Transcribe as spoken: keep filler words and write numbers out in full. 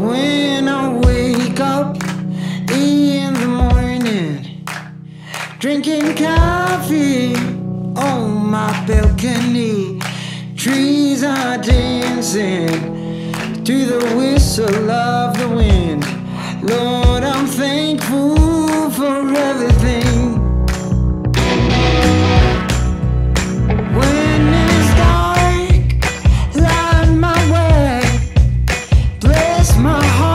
When I wake up in the morning, drinking coffee on my balcony, trees are dancing to the whistle of the wind. Lord, I'm thankful for everything. My heart.